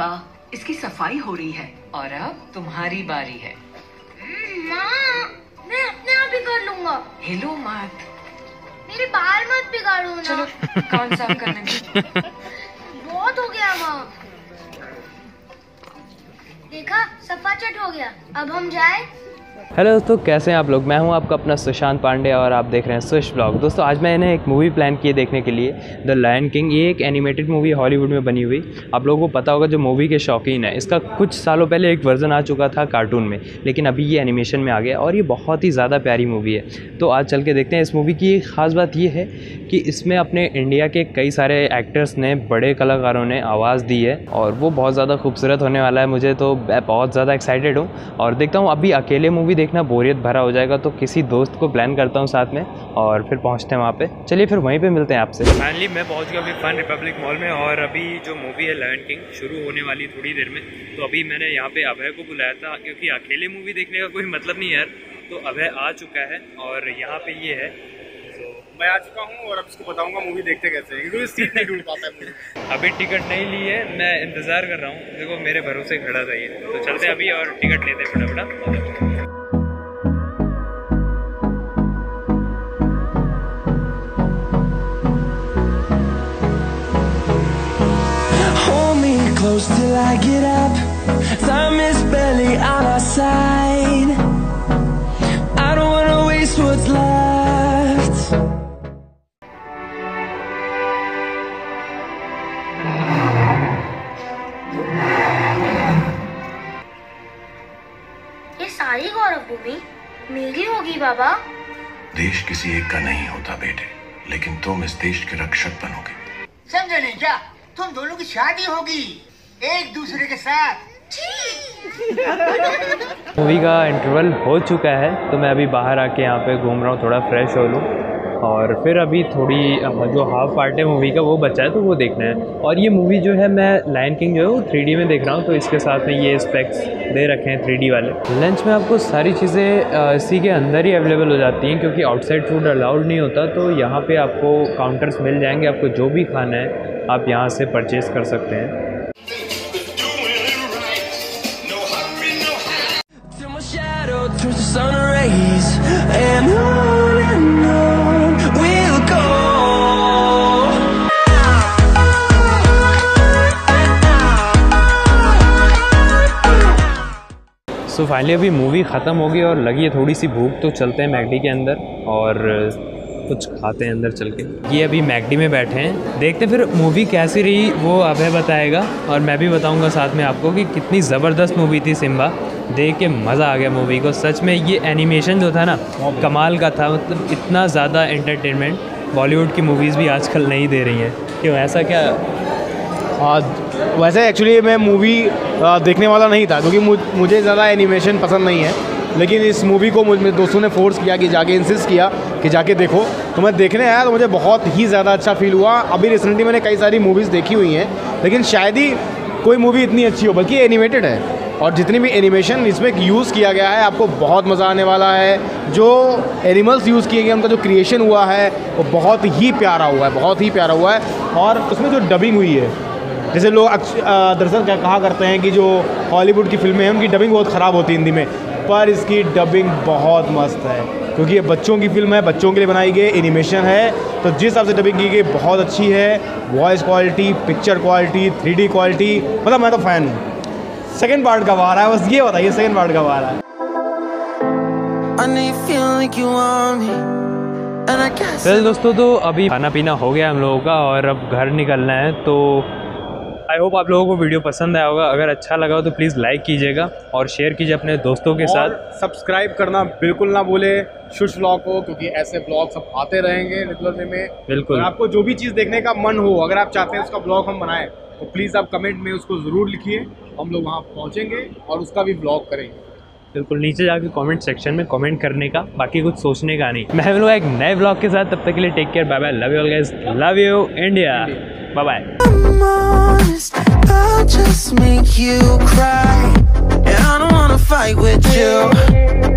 वाह, इसकी सफाई हो रही है और अब तुम्हारी बारी है। माँ, मैं अपने आप ही कर लूँगा। हिलो मत, मेरे बाल मत बिगाड़ो ना। चलो, कान साफ करने में बहुत हो गया। माँ देखा, सफाचट हो गया। अब हम जाए। हेलो दोस्तों, कैसे हैं आप लोग। मैं हूं आपका अपना सुशांत पांडे और आप देख रहे हैं सुश व्लॉग। दोस्तों आज मैंने एक मूवी प्लान की है देखने के लिए, द लायन किंग। ये एक एनिमेटेड मूवी हॉलीवुड में बनी हुई। आप लोगों को पता होगा जो मूवी के शौकीन है। इसका कुछ सालों पहले एक वर्जन आ चुका था कार्टून में, लेकिन अभी ये एनिमेशन में आ गया और ये बहुत ही ज़्यादा प्यारी मूवी है। तो आज चल के देखते हैं। इस मूवी की एक ख़ास बात ये है कि इसमें अपने इंडिया के कई सारे एक्टर्स ने, बड़े कलाकारों ने आवाज़ दी है और वो बहुत ज़्यादा खूबसूरत होने वाला है। मुझे तो बहुत ज़्यादा एक्साइटेड हूँ और देखता हूँ। अभी अकेले मूवी देखना बोरियत भरा हो जाएगा, तो किसी दोस्त को प्लान करता हूँ साथ में और फिर पहुँचते हैं वहाँ पे। चलिए फिर वहीं पे मिलते हैं आपसे। फाइनली मैं पहुँच गया अभी फन रिपब्लिक मॉल में और अभी जो मूवी है लायन किंग शुरू होने वाली थोड़ी देर में। तो अभी मैंने यहाँ पे अभय को बुलाया था क्योंकि अकेले मूवी देखने का कोई मतलब नहीं यार। तो अभय आ चुका है और यहाँ पे ये है। मैं आ चुका हूँ और अब इसको बताऊंगा मूवी देखते कैसे हैं, क्योंकि सीट नहीं ढूंढ पाता है मुझे। अभी टिकट नहीं ली है, मैं इंतजार कर रहा हूँ। देखो मेरे भरोसे खड़ा था ये। तो चलते हैं अभी और टिकट लेते हैं फटाफट। मेरी होगी बाबा। देश किसी एक का नहीं होता बेटे, लेकिन तुम इस देश के रक्षक बनोगे। समझे नहीं क्या, तुम दोनों की शादी होगी एक दूसरे के साथ। मूवी का इंटरवल हो चुका है, तो मैं अभी बाहर आके यहाँ पे घूम रहा हूँ, थोड़ा फ्रेश हो लूँ और फिर अभी थोड़ी जो हाफ पार्ट है मूवी का वो बचा है, तो वो देखना है। और ये मूवी जो है, मैं लायन किंग जो है वो 3D में देख रहा हूँ, तो इसके साथ में ये स्पेक्स दे रखे हैं 3D वाले। लंच में आपको सारी चीज़ें इसी के अंदर ही अवेलेबल हो जाती हैं, क्योंकि आउटसाइड फूड अलाउड नहीं होता। तो यहाँ पे आपको काउंटर्स मिल जाएंगे, आपको जो भी खाना है आप यहाँ से परचेज कर सकते हैं। तो फाइनली अभी मूवी ख़त्म हो गई और लगी है थोड़ी सी भूख, तो चलते हैं मैकडी के अंदर और कुछ खाते हैं अंदर चल के। ये अभी मैकडी में बैठे हैं, देखते हैं फिर मूवी कैसी रही वो अभय बताएगा और मैं भी बताऊंगा साथ में आपको कि कितनी ज़बरदस्त मूवी थी सिम्बा। देख के मज़ा आ गया मूवी को सच में। ये एनिमेशन जो था ना, कमाल का था। मतलब इतना ज़्यादा एंटरटेनमेंट बॉलीवुड की मूवीज़ भी आजकल नहीं दे रही हैं। क्यों ऐसा क्या? वैसे एक्चुअली मैं मूवी देखने वाला नहीं था, क्योंकि मुझे ज़्यादा एनिमेशन पसंद नहीं है, लेकिन इस मूवी को मुझे दोस्तों ने फोर्स किया कि जाके, इंसिस्ट किया कि जाके देखो। तो मैं देखने आया, तो मुझे बहुत ही ज़्यादा अच्छा फील हुआ। अभी रिसेंटली मैंने कई सारी मूवीज़ देखी हुई हैं, लेकिन शायद ही कोई मूवी इतनी अच्छी हो, बल्कि एनिमेटेड है और जितनी भी एनिमेशन इसमें यूज़ किया गया है आपको बहुत मज़ा आने वाला है। जो एनिमल्स यूज़ किए गए, उनका जो क्रिएशन हुआ है वो बहुत ही प्यारा हुआ है, बहुत ही प्यारा हुआ है। और उसमें जो डबिंग हुई है, जैसे लोग दरअसल कहा करते हैं कि जो हॉलीवुड की फिल्में हैं उनकी डबिंग बहुत ख़राब होती है हिंदी में, पर इसकी डबिंग बहुत मस्त है, क्योंकि ये बच्चों की फिल्म है, बच्चों के लिए बनाई गई एनिमेशन है। तो जिस हिसाब से डबिंग की गई बहुत अच्छी है। Voice quality, picture quality, 3D quality, मतलब मैं तो फ़ैन हूँ। सेकेंड पार्ट कब आ रहा है, बस ये बताइए सेकेंड पार्ट कब आ रहा है। चलिए दोस्तों, तो अभी खाना पीना हो गया हम लोगों का और अब घर निकलना है। तो आई होप आप लोगों को वीडियो पसंद आया होगा। अगर अच्छा लगा हो तो प्लीज़ लाइक कीजिएगा और शेयर कीजिए अपने दोस्तों के साथ। सब्सक्राइब करना बिल्कुल ना भूले सुश व्लॉग को, क्योंकि ऐसे व्लॉग्स अब आते रहेंगे रेगुलर में। बिल्कुल आपको जो भी चीज़ देखने का मन हो, अगर आप चाहते हैं उसका व्लॉग हम बनाएं, तो प्लीज़ आप कमेंट में उसको ज़रूर लिखिए। हम लोग वहाँ पहुँचेंगे और उसका भी व्लॉग करेंगे। बिल्कुल नीचे जाके कमेंट सेक्शन में कमेंट करने का, बाकी कुछ सोचने का नहीं। मैं मिलूँगा एक नए व्लॉग के साथ, तब तक के लिए take care, bye bye, love you all guys, love you India, bye bye. I'll just make you cry, and I don't wanna fight with you.